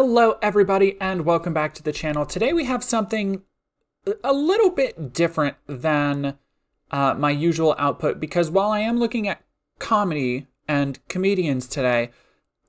Hello everybody and welcome back to the channel. Today we have something a little bit different than my usual output, because while I am looking at comedy and comedians today,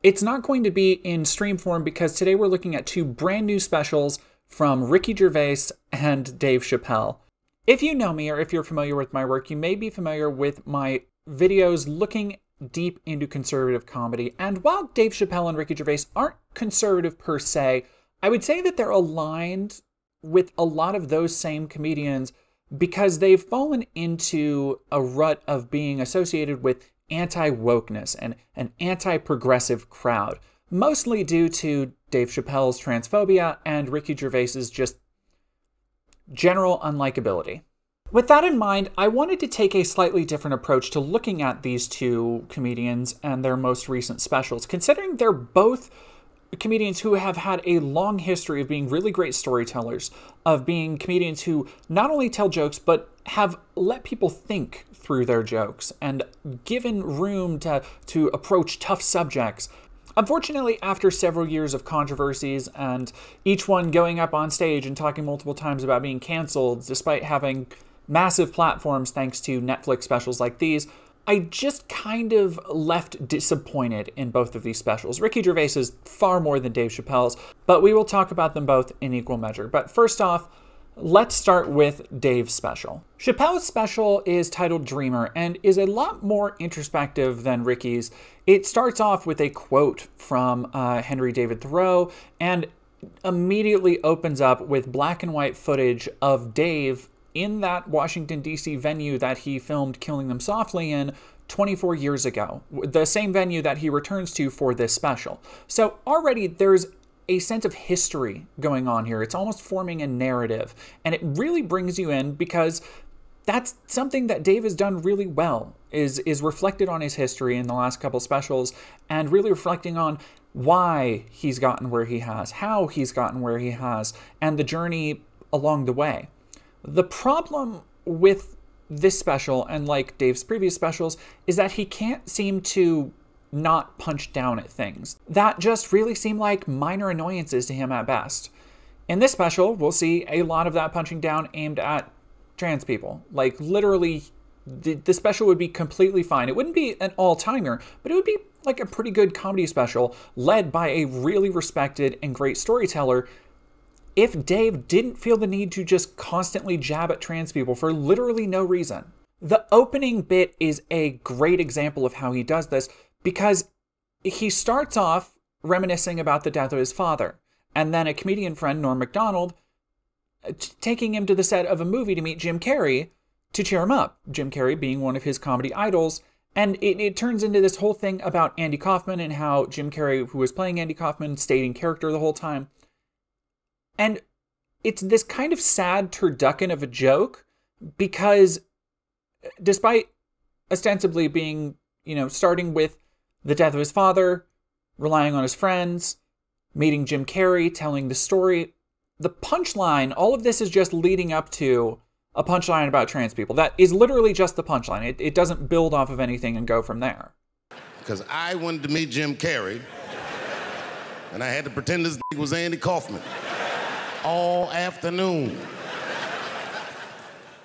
it's not going to be in stream form because today we're looking at two brand new specials from Ricky Gervais and Dave Chappelle. If you know me or if you're familiar with my work, you may be familiar with my videos looking deep into conservative comedy. And while Dave Chappelle and Ricky Gervais aren't conservative per se, I would say that they're aligned with a lot of those same comedians because they've fallen into a rut of being associated with anti-wokeness and an anti-progressive crowd, mostly due to Dave Chappelle's transphobia and Ricky Gervais's just general unlikability. With that in mind, I wanted to take a slightly different approach to looking at these two comedians and their most recent specials, considering they're both comedians who have had a long history of being really great storytellers, of being comedians who not only tell jokes, but have let people think through their jokes and given room to approach tough subjects. Unfortunately, after several years of controversies and each one going up on stage and talking multiple times about being canceled, despite having massive platforms thanks to Netflix specials like these, I just kind of left disappointed in both of these specials. Ricky Gervais's far more than Dave Chappelle's, but we will talk about them both in equal measure. But first off, let's start with Dave's special. Chappelle's special is titled Dreamer and is a lot more introspective than Ricky's. It starts off with a quote from Henry David Thoreau and immediately opens up with black and white footage of Dave in that Washington, D.C. venue that he filmed Killing Them Softly in 24 years ago, the same venue that he returns to for this special. So already there's a sense of history going on here. It's almost forming a narrative, and it really brings you in because that's something that Dave has done really well, is reflected on his history in the last couple specials and really reflecting on why he's gotten where he has, how he's gotten where he has, and the journey along the way. The problem with this special, and like Dave's previous specials, is that he can't seem to not punch down at things that just really seem like minor annoyances to him at best. In this special, we'll see a lot of that punching down aimed at trans people. Like, literally, the special would be completely fine. It wouldn't be an all-timer, but it would be like a pretty good comedy special led by a really respected and great storyteller if Dave didn't feel the need to just constantly jab at trans people for literally no reason. The opening bit is a great example of how he does this because he starts off reminiscing about the death of his father, and then a comedian friend, Norm MacDonald, taking him to the set of a movie to meet Jim Carrey to cheer him up, Jim Carrey being one of his comedy idols. And it turns into this whole thing about Andy Kaufman and how Jim Carrey, who was playing Andy Kaufman, stayed in character the whole time. And it's this kind of sad turducken of a joke because despite ostensibly being, you know, starting with the death of his father, relying on his friends, meeting Jim Carrey, telling the story, the punchline, all of this is just leading up to a punchline about trans people. That is literally just the punchline. It doesn't build off of anything and go from there. Because I wanted to meet Jim Carrey and I had to pretend this was Andy Kaufman all afternoon.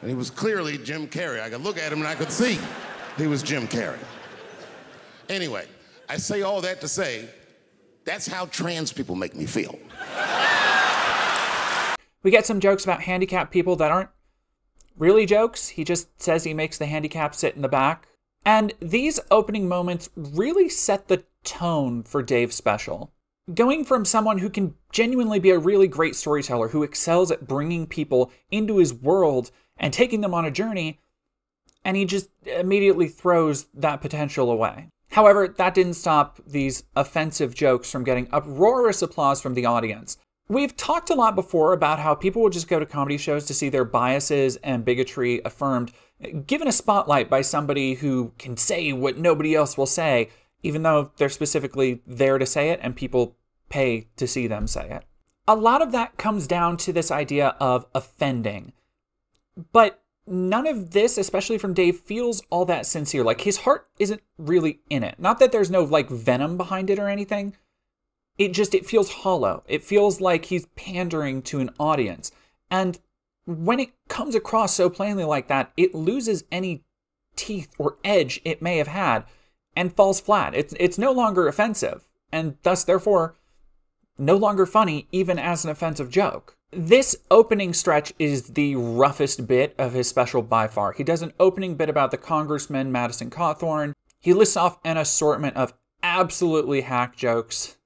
And he was clearly Jim Carrey. I could look at him and I could see he was Jim Carrey. Anyway, I say all that to say, that's how trans people make me feel. We get some jokes about handicapped people that aren't really jokes. He just says he makes the handicapped sit in the back. And these opening moments really set the tone for Dave's special. Going from someone who can genuinely be a really great storyteller, who excels at bringing people into his world and taking them on a journey, and he just immediately throws that potential away. However, that didn't stop these offensive jokes from getting uproarious applause from the audience. We've talked a lot before about how people will just go to comedy shows to see their biases and bigotry affirmed, given a spotlight by somebody who can say what nobody else will say, even though they're specifically there to say it and people pay to see them say it. A lot of that comes down to this idea of offending. But none of this, especially from Dave, feels all that sincere. Like, his heart isn't really in it. Not that there's no, like, venom behind it or anything, it feels hollow. It feels like he's pandering to an audience. And when it comes across so plainly like that, it loses any teeth or edge it may have had and falls flat. It's no longer offensive, and thus, therefore, no longer funny even as an offensive joke. This opening stretch is the roughest bit of his special by far. He does an opening bit about the congressman, Madison Cawthorn. He lists off an assortment of absolutely hack jokes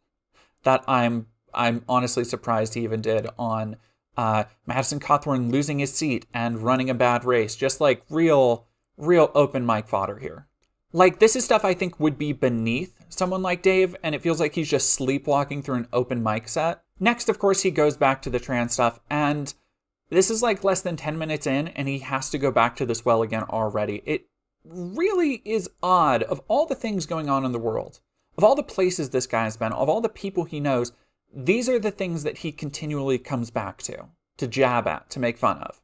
that I'm honestly surprised he even did on Madison Cawthorn losing his seat and running a bad race. Just like real open mic fodder here. Like, this is stuff I think would be beneath someone like Dave, and it feels like he's just sleepwalking through an open mic set. Next, of course, he goes back to the trans stuff, and this is like less than 10 minutes in, and he has to go back to this well again already. It really is odd. Of all the things going on in the world, of all the places this guy has been, of all the people he knows, these are the things that he continually comes back to jab at, to make fun of.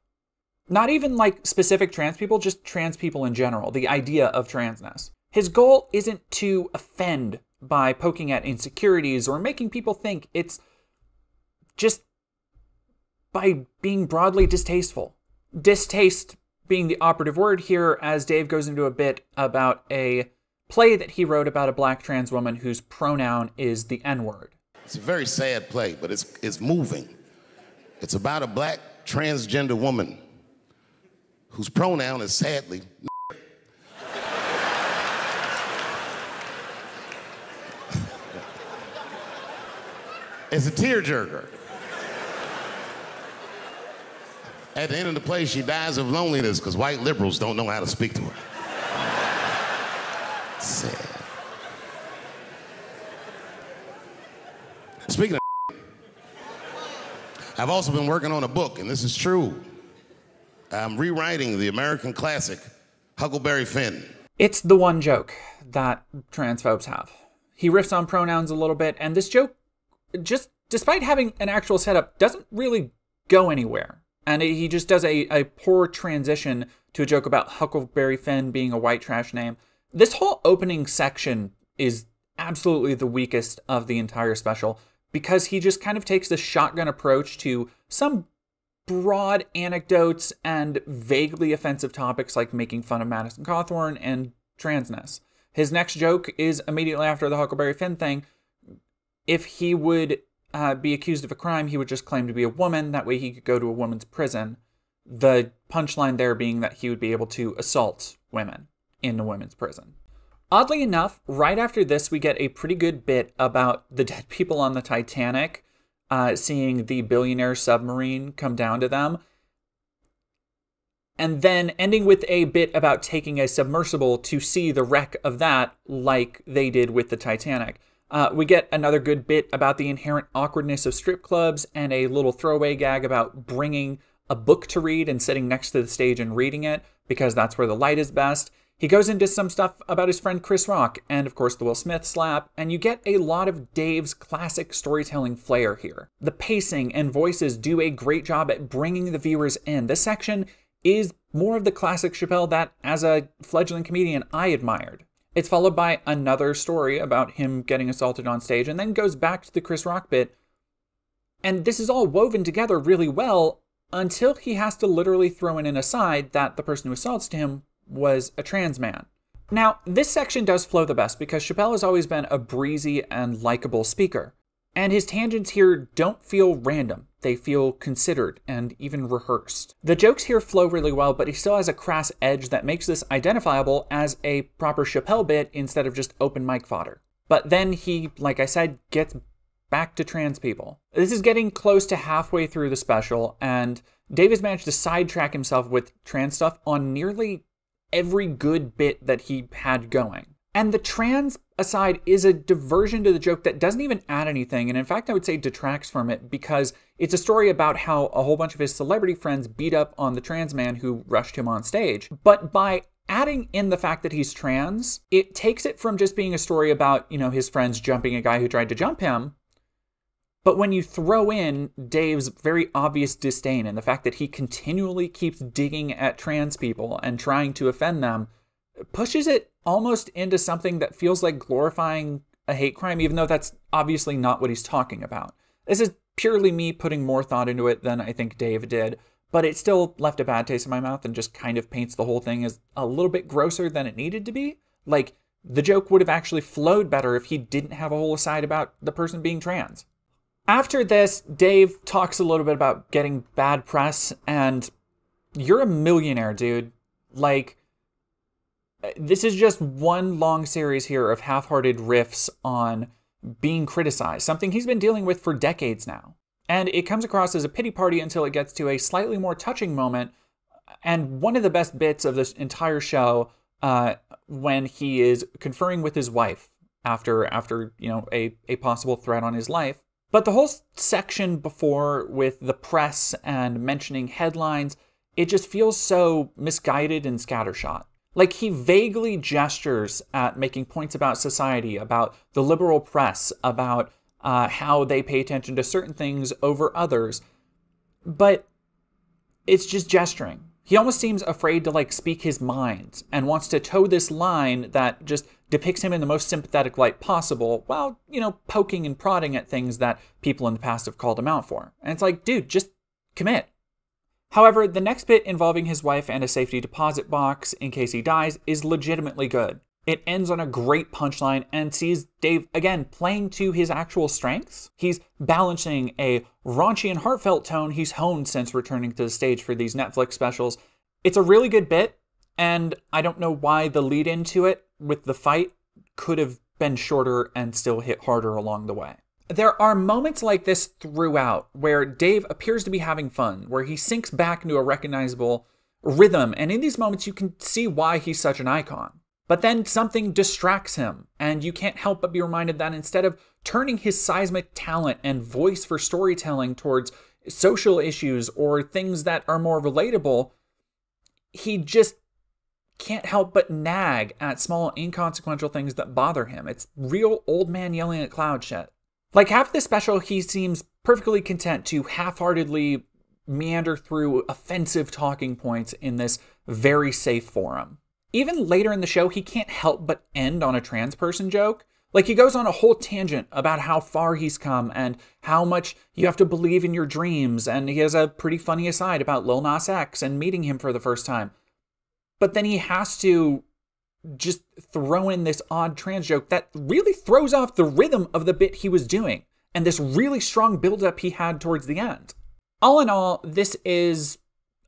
Not even like specific trans people, just trans people in general, the idea of transness. His goal isn't to offend by poking at insecurities or making people think. It's just by being broadly distasteful. Distaste being the operative word here, as Dave goes into a bit about a play that he wrote about a black trans woman whose pronoun is the N-word. It's a very sad play, but it's moving. It's about a black transgender woman whose pronoun is sadly It's a tearjerker. At the end of the play, she dies of loneliness because white liberals don't know how to speak to her. Sad. Speaking of I've also been working on a book, and this is true. I'm rewriting the American classic, Huckleberry Finn. It's the one joke that transphobes have. He riffs on pronouns a little bit, and this joke, just despite having an actual setup, doesn't really go anywhere. And he just does a poor transition to a joke about Huckleberry Finn being a white trash name. This whole opening section is absolutely the weakest of the entire special, because he just kind of takes this shotgun approach to some broad anecdotes and vaguely offensive topics like making fun of Madison Cawthorn and transness. His next joke is immediately after the Huckleberry Finn thing. If he would be accused of a crime, he would just claim to be a woman. That way he could go to a woman's prison. The punchline there being that he would be able to assault women in a women's prison. Oddly enough, right after this, we get a pretty good bit about the dead people on the Titanic, seeing the billionaire submarine come down to them. And then ending with a bit about taking a submersible to see the wreck of that, like they did with the Titanic. We get another good bit about the inherent awkwardness of strip clubs and a little throwaway gag about bringing a book to read and sitting next to the stage and reading it because that's where the light is best. He goes into some stuff about his friend Chris Rock and, of course, the Will Smith slap, and you get a lot of Dave's classic storytelling flair here. The pacing and voices do a great job at bringing the viewers in. This section is more of the classic Chappelle that, as a fledgling comedian, I admired. It's followed by another story about him getting assaulted on stage, and then goes back to the Chris Rock bit. And this is all woven together really well until he has to literally throw in an aside that the person who assaulted him was a trans man. Now, this section does flow the best because Chappelle has always been a breezy and likable speaker. And his tangents here don't feel random. They feel considered and even rehearsed. The jokes here flow really well, but he still has a crass edge that makes this identifiable as a proper Chappelle bit instead of just open mic fodder. But then he, like I said, gets back to trans people. This is getting close to halfway through the special, and Dave has managed to sidetrack himself with trans stuff on nearly every good bit that he had going. And the trans aside is a diversion to the joke that doesn't even add anything, and in fact I would say detracts from it, because it's a story about how a whole bunch of his celebrity friends beat up on the trans man who rushed him on stage. But by adding in the fact that he's trans, it takes it from just being a story about, you know, his friends jumping a guy who tried to jump him. But when you throw in Dave's very obvious disdain and the fact that he continually keeps digging at trans people and trying to offend them, pushes it almost into something that feels like glorifying a hate crime, even though that's obviously not what he's talking about. This is purely me putting more thought into it than I think Dave did, but it still left a bad taste in my mouth and just kind of paints the whole thing as a little bit grosser than it needed to be. Like, the joke would have actually flowed better if he didn't have a whole aside about the person being trans. After this, Dave talks a little bit about getting bad press, and you're a millionaire, dude. Like, this is just one long series here of half-hearted riffs on being criticized, something he's been dealing with for decades now. And it comes across as a pity party until it gets to a slightly more touching moment, and one of the best bits of this entire show, when he is conferring with his wife after you know, a possible threat on his life. But the whole section before with the press and mentioning headlines, it just feels so misguided and scattershot. Like, he vaguely gestures at making points about society, about the liberal press, about how they pay attention to certain things over others, but it's just gesturing. He almost seems afraid to, like, speak his mind and wants to toe this line that just depicts him in the most sympathetic light possible while, you know, poking and prodding at things that people in the past have called him out for. And it's like, dude, just commit. However, the next bit involving his wife and a safety deposit box in case he dies is legitimately good. It ends on a great punchline and sees Dave, again, playing to his actual strengths. He's balancing a raunchy and heartfelt tone he's honed since returning to the stage for these Netflix specials. It's a really good bit, and I don't know why the lead into it with the fight could have been shorter and still hit harder along the way. There are moments like this throughout where Dave appears to be having fun, where he sinks back into a recognizable rhythm, and in these moments you can see why he's such an icon. But then something distracts him, and you can't help but be reminded that instead of turning his seismic talent and voice for storytelling towards social issues or things that are more relatable, he just can't help but nag at small, inconsequential things that bother him. It's real old man yelling at cloud shit. Like, half the special, he seems perfectly content to half-heartedly meander through offensive talking points in this very safe forum. Even later in the show, he can't help but end on a trans person joke. Like, he goes on a whole tangent about how far he's come and how much you have to believe in your dreams, and he has a pretty funny aside about Lil Nas X and meeting him for the first time. But then he has to just throw in this odd trans joke that really throws off the rhythm of the bit he was doing and this really strong buildup he had towards the end. All in all, this is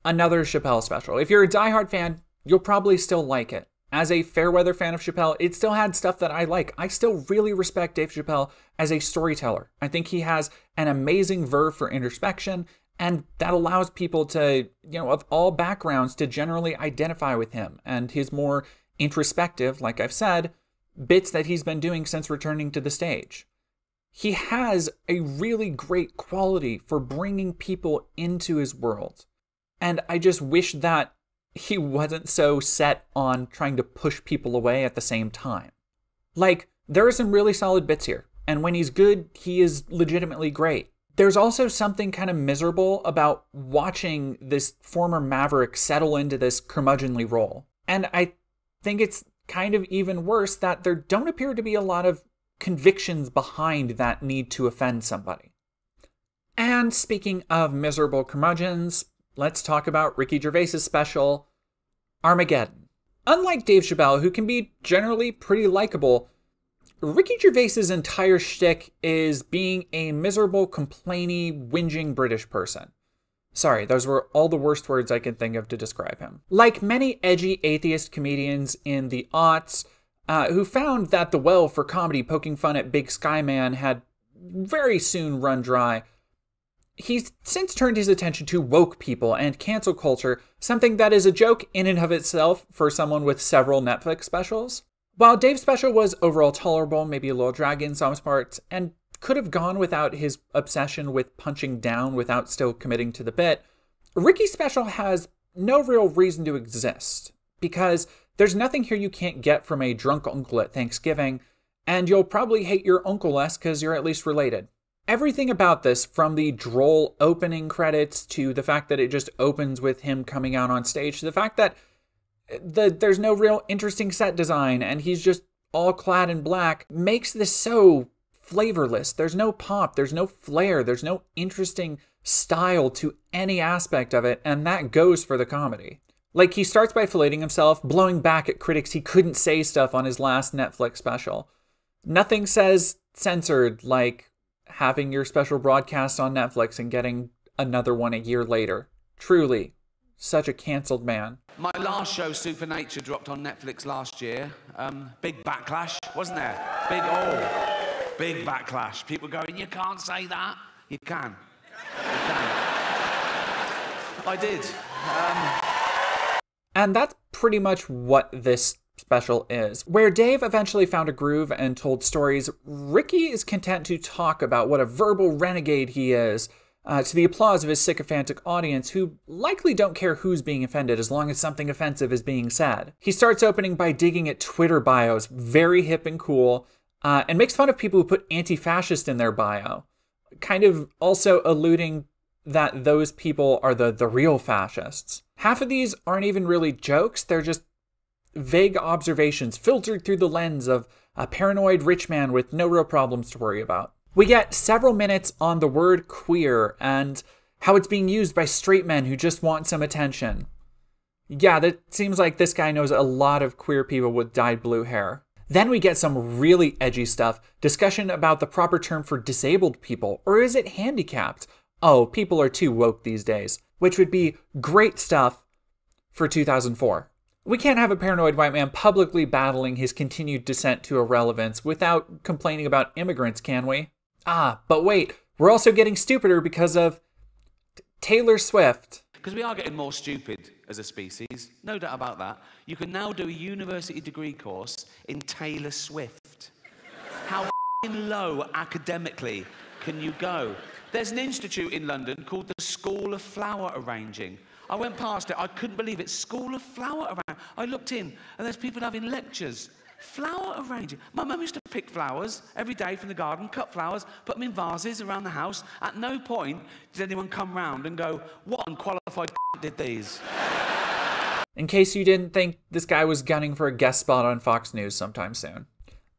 another Chappelle special. If you're a diehard fan, you'll probably still like it. As a fair-weather fan of Chappelle, it still had stuff that I like. I still really respect Dave Chappelle as a storyteller. I think he has an amazing verve for introspection, and that allows people to, you know, of all backgrounds, to generally identify with him and his more introspective, like I've said, bits that he's been doing since returning to the stage. He has a really great quality for bringing people into his world, and I just wish that he wasn't so set on trying to push people away at the same time. Like, there are some really solid bits here, and when he's good, he is legitimately great. There's also something kind of miserable about watching this former maverick settle into this curmudgeonly role, and I think it's kind of even worse that there don't appear to be a lot of convictions behind that need to offend somebody. And speaking of miserable curmudgeons, let's talk about Ricky Gervais' special, Armageddon. Unlike Dave Chappelle, who can be generally pretty likable, Ricky Gervais' entire shtick is being a miserable, complainy, whinging British person. Sorry, those were all the worst words I could think of to describe him. Like many edgy atheist comedians in the aughts, who found that the well for comedy poking fun at Big Sky Man had very soon run dry, he's since turned his attention to woke people and cancel culture, something that is a joke in and of itself for someone with several Netflix specials. While Dave's special was overall tolerable, maybe a little drag in some parts, and could have gone without his obsession with punching down without still committing to the bit, Ricky's special has no real reason to exist, because there's nothing here you can't get from a drunk uncle at Thanksgiving, and you'll probably hate your uncle less because you're at least related. Everything about this, from the droll opening credits to the fact that it just opens with him coming out on stage, to the fact that there's no real interesting set design and he's just all clad in black, makes this so flavorless. There's no pop, there's no flair, there's no interesting style to any aspect of it, and that goes for the comedy. Like, he starts by filleting himself, blowing back at critics he couldn't say stuff on his last Netflix special. Nothing says censored like having your special broadcast on Netflix and getting another one a year later. Truly, such a canceled man. My last show, Supernature, dropped on Netflix last year. Big backlash, wasn't there? Big backlash. People going, you can't say that. You can. You can. I did. And that's pretty much what this special is. Where Dave eventually found a groove and told stories, Ricky is content to talk about what a verbal renegade he is, to the applause of his sycophantic audience, who likely don't care who's being offended as long as something offensive is being said. He starts opening by digging at Twitter bios, very hip and cool, and makes fun of people who put anti-fascist in their bio, kind of also alluding that those people are the real fascists. Half of these aren't even really jokes, they're just vague observations filtered through the lens of a paranoid rich man with no real problems to worry about. We get several minutes on the word queer and how it's being used by straight men who just want some attention. Yeah, that seems like this guy knows a lot of queer people with dyed blue hair. Then we get some really edgy stuff, discussion about the proper term for disabled people, or is it handicapped? Oh, people are too woke these days, which would be great stuff for 2004. We can't have a paranoid white man publicly battling his continued descent to irrelevance without complaining about immigrants, can we? Ah, but wait, we're also getting stupider because of Taylor Swift. Because we are getting more stupid as a species, no doubt about that. You can now do a university degree course in Taylor Swift. How f***ing low academically can you go? There's an institute in London called the School of Flower Arranging. I went past it, I couldn't believe it. School of Flower Arranging. I looked in, and there's people having lectures. Flower arranging. My mum used to pick flowers every day from the garden, cut flowers, put them in vases around the house. At no point did anyone come round and go, what unqualified did these? In case you didn't think this guy was gunning for a guest spot on Fox News sometime soon.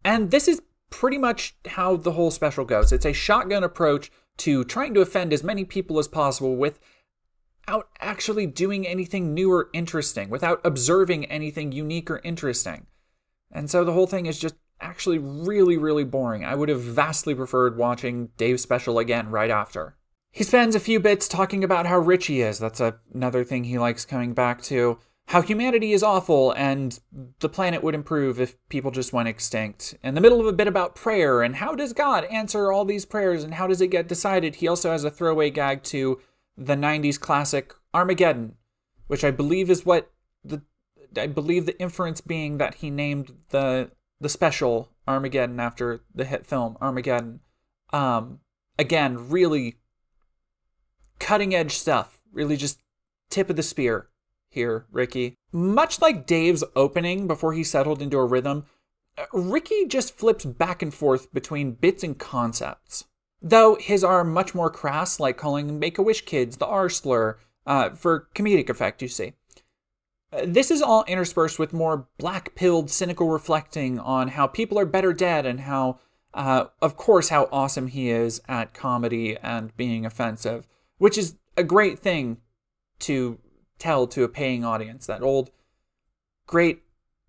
And this is pretty much how the whole special goes. It's a shotgun approach to trying to offend as many people as possible without actually doing anything new or interesting, without observing anything unique or interesting. And so the whole thing is just actually really, really boring. I would have vastly preferred watching Dave's special again right after. He spends a few bits talking about how rich he is. That's another thing he likes coming back to. How humanity is awful and the planet would improve if people just went extinct. In the middle of a bit about prayer and how does God answer all these prayers and how does it get decided? He also has a throwaway gag to the 90s classic Armageddon, which I believe is what the inference being that he named the special Armageddon after the hit film Armageddon. Again, really cutting-edge stuff. Really just tip of the spear here, Ricky. Much like Dave's opening before he settled into a rhythm, Ricky just flips back and forth between bits and concepts. Though his are much more crass, like calling Make-A-Wish kids the R slur for comedic effect, you see. This is all interspersed with more black-pilled, cynical reflecting on how people are better dead and how, of course, how awesome he is at comedy and being offensive, which is a great thing to tell to a paying audience. That old, great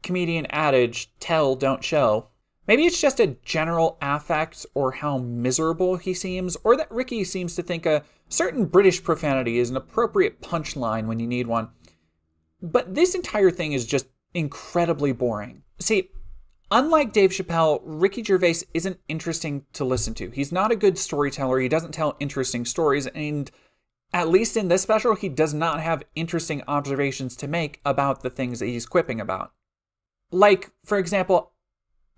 comedian adage, tell, don't show. Maybe it's just a general affect or how miserable he seems, or that Ricky seems to think a certain British profanity is an appropriate punchline when you need one. But this entire thing is just incredibly boring. See, unlike Dave Chappelle, Ricky Gervais isn't interesting to listen to. He's not a good storyteller, he doesn't tell interesting stories, and at least in this special, he does not have interesting observations to make about the things that he's quipping about. Like, for example,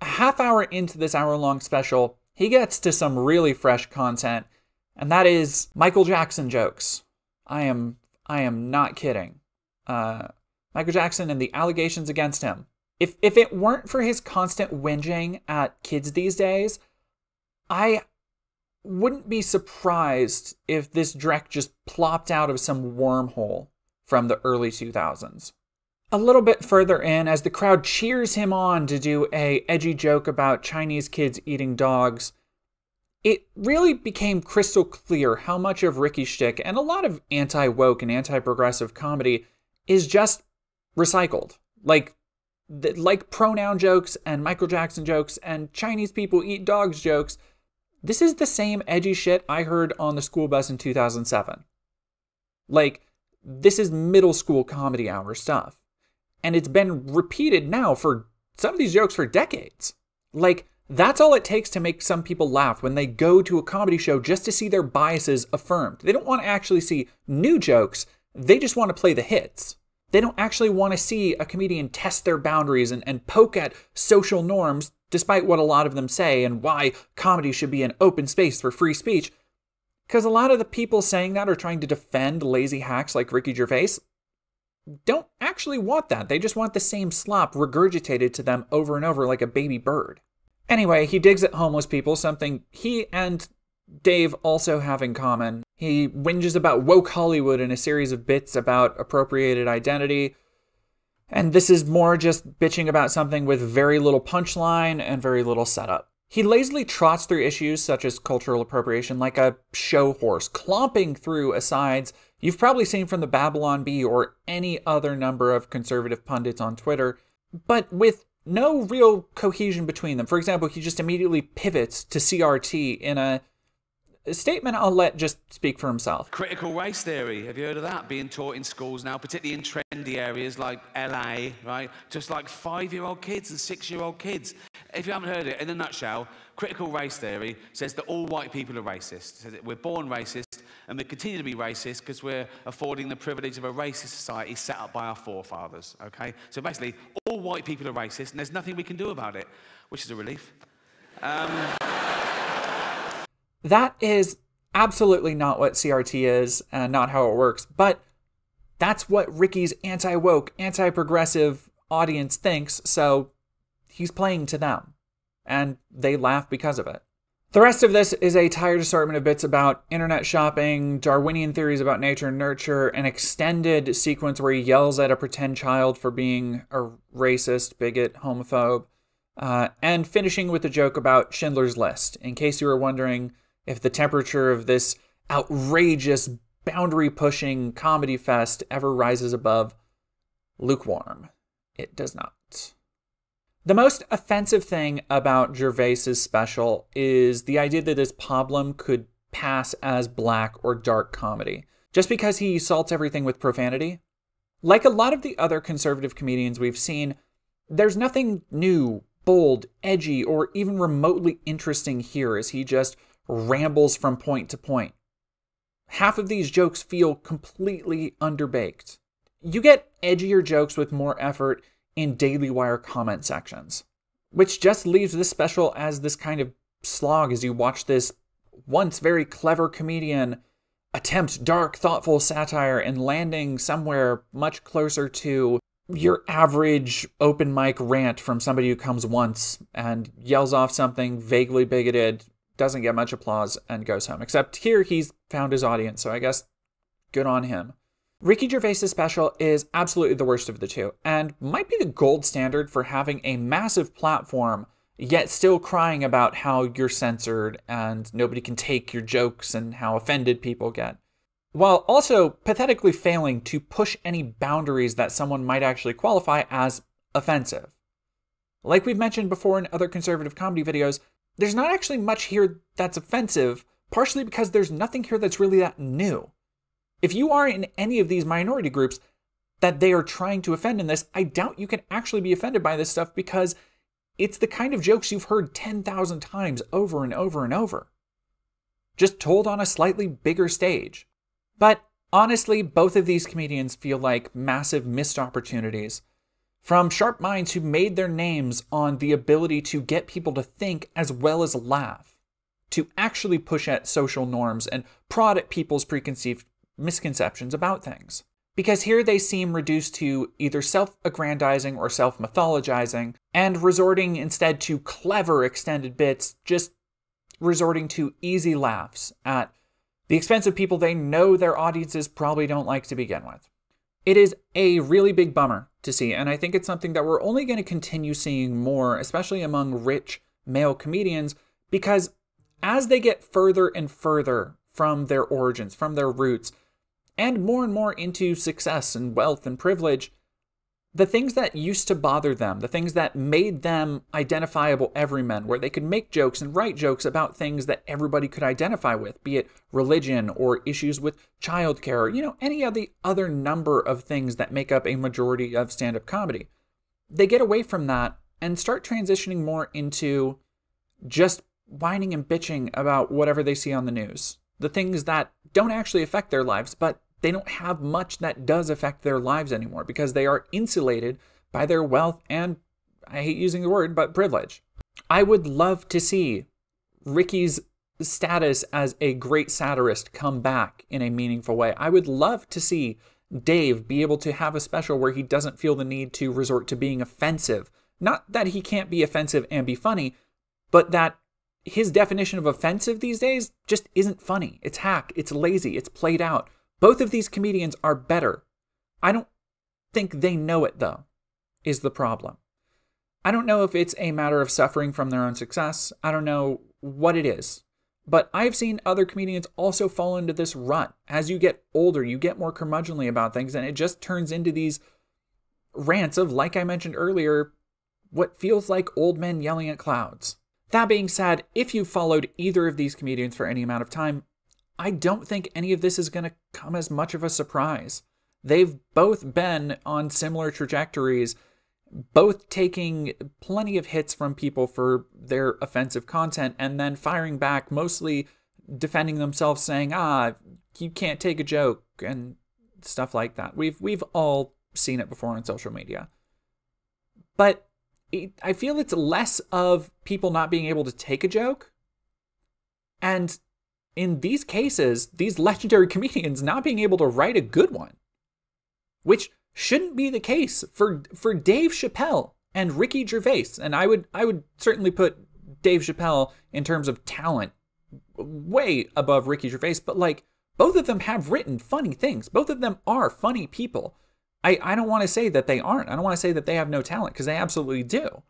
a half hour into this hour-long special, he gets to some really fresh content, and that is Michael Jackson jokes. I am not kidding. Michael Jackson and the allegations against him. If it weren't for his constant whinging at kids these days, I wouldn't be surprised if this dreck just plopped out of some wormhole from the early 2000s. A little bit further in, as the crowd cheers him on to do an edgy joke about Chinese kids eating dogs, it really became crystal clear how much of Ricky's shtick and a lot of anti-woke and anti-progressive comedy is just recycled. Like pronoun jokes and Michael Jackson jokes and Chinese people eat dogs jokes. This is the same edgy shit I heard on the school bus in 2007. This is middle school comedy hour stuff. And it's been repeated now for some of these jokes for decades. That's all it takes to make some people laugh when they go to a comedy show just to see their biases affirmed. They don't want to actually see new jokes. They just want to play the hits. They don't actually want to see a comedian test their boundaries and poke at social norms, despite what a lot of them say and why comedy should be an open space for free speech. Because a lot of the people saying that are trying to defend lazy hacks like Ricky Gervais. Don't actually want that. They just want the same slop regurgitated to them over and over like a baby bird. Anyway, he digs at homeless people, something he and Dave also have in common. He whinges about woke Hollywood in a series of bits about appropriated identity. And this is more just bitching about something with very little punchline and very little setup. He lazily trots through issues such as cultural appropriation like a show horse, clomping through asides you've probably seen from the Babylon Bee or any other number of conservative pundits on Twitter, but with no real cohesion between them. For example, he just immediately pivots to CRT in a statement I'll let just speak for himself. Critical race theory, have you heard of that? Being taught in schools now, particularly in trendy areas like LA, right? Just like 5-year-old kids and 6-year-old kids. If you haven't heard it, in a nutshell, critical race theory says that all white people are racist. It says that we're born racist and we continue to be racist because we're affording the privilege of a racist society set up by our forefathers, okay? So basically, all white people are racist and there's nothing we can do about it, which is a relief. That is absolutely not what CRT is and not how it works, but that's what Ricky's anti-woke, anti-progressive audience thinks, so he's playing to them, and they laugh because of it. The rest of this is a tired assortment of bits about internet shopping, Darwinian theories about nature and nurture, an extended sequence where he yells at a pretend child for being a racist, bigot, homophobe, and finishing with a joke about Schindler's List, in case you were wondering if the temperature of this outrageous, boundary-pushing comedy fest ever rises above lukewarm. It does not. The most offensive thing about Gervais's special is the idea that his problem could pass as black or dark comedy, just because he salts everything with profanity. Like a lot of the other conservative comedians we've seen, there's nothing new, bold, edgy, or even remotely interesting here as he just rambles from point to point. Half of these jokes feel completely underbaked. You get edgier jokes with more effort in Daily Wire comment sections, which just leaves this special as this kind of slog as you watch this once very clever comedian attempt dark, thoughtful satire and landing somewhere much closer to your average open mic rant from somebody who comes once and yells off something vaguely bigoted, doesn't get much applause, and goes home. Except here he's found his audience, so I guess good on him. Ricky Gervais's special is absolutely the worst of the two, and might be the gold standard for having a massive platform, yet still crying about how you're censored and nobody can take your jokes and how offended people get, while also pathetically failing to push any boundaries that someone might actually qualify as offensive. Like we've mentioned before in other conservative comedy videos, there's not actually much here that's offensive, partially because there's nothing here that's really that new. If you are in any of these minority groups that they are trying to offend in this, I doubt you can actually be offended by this stuff because it's the kind of jokes you've heard 10,000 times over and over and over, just told on a slightly bigger stage. But honestly, both of these comedians feel like massive missed opportunities from sharp minds who made their names on the ability to get people to think as well as laugh, to actually push at social norms and prod at people's preconceived misconceptions about things. Because here they seem reduced to either self-aggrandizing or self-mythologizing, and resorting instead to clever extended bits, just resorting to easy laughs at the expense of people they know their audiences probably don't like to begin with. It is a really big bummer to see. And I think it's something that we're only going to continue seeing more, especially among rich male comedians, because as they get further and further from their origins, from their roots, and more into success and wealth and privilege, the things that used to bother them, the things that made them identifiable everymen, where they could make jokes and write jokes about things that everybody could identify with, be it religion or issues with childcare, or, you know, any of the other number of things that make up a majority of stand-up comedy. They get away from that and start transitioning more into just whining and bitching about whatever they see on the news, the things that don't actually affect their lives, but they don't have much that does affect their lives anymore because they are insulated by their wealth and, I hate using the word, but privilege. I would love to see Ricky's status as a great satirist come back in a meaningful way. I would love to see Dave be able to have a special where he doesn't feel the need to resort to being offensive. Not that he can't be offensive and be funny, but that his definition of offensive these days just isn't funny. It's hack, it's lazy, it's played out. Both of these comedians are better. I don't think they know it, though, is the problem. I don't know if it's a matter of suffering from their own success. I don't know what it is. But I've seen other comedians also fall into this rut. As you get older, you get more curmudgeonly about things, and it just turns into these rants of, like I mentioned earlier, what feels like old men yelling at clouds. That being said, if you followed either of these comedians for any amount of time, I don't think any of this is going to come as much of a surprise. They've both been on similar trajectories, both taking plenty of hits from people for their offensive content and then firing back, mostly defending themselves, saying, you can't take a joke and stuff like that. We've all seen it before on social media. But I feel it's less of people not being able to take a joke, and in these cases, these legendary comedians not being able to write a good one, which shouldn't be the case for Dave Chappelle and Ricky Gervais. And I would certainly put Dave Chappelle in terms of talent way above Ricky Gervais, but like both of them have written funny things. Both of them are funny people. I don't want to say that they aren't. I don't want to say that they have no talent, because they absolutely do.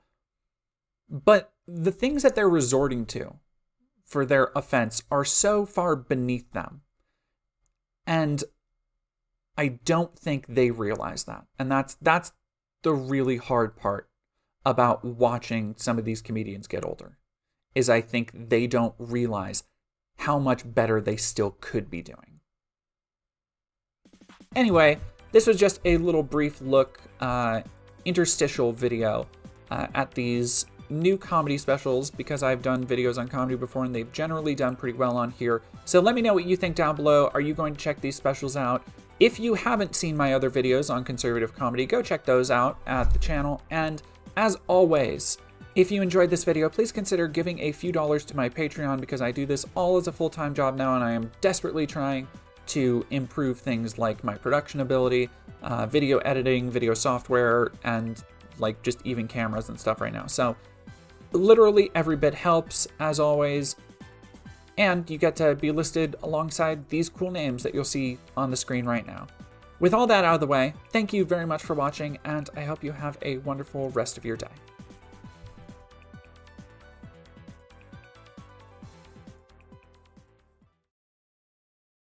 But the things that they're resorting to for their offense are so far beneath them. And I don't think they realize that. And that's the really hard part about watching some of these comedians get older, is I think they don't realize how much better they still could be doing. Anyway, this was just a little brief look, interstitial video at these new comedy specials, because I've done videos on comedy before and they've generally done pretty well on here. So let me know what you think down below. Are you going to check these specials out? If you haven't seen my other videos on conservative comedy, go check those out at the channel. And as always, if you enjoyed this video, please consider giving a few dollars to my Patreon, because I do this all as a full-time job now, and I am desperately trying to improve things like my production ability, video editing, video software, and like just even cameras and stuff right now. So literally every bit helps, as always, and you get to be listed alongside these cool names that you'll see on the screen right now. With all that out of the way, thank you very much for watching, and I hope you have a wonderful rest of your day.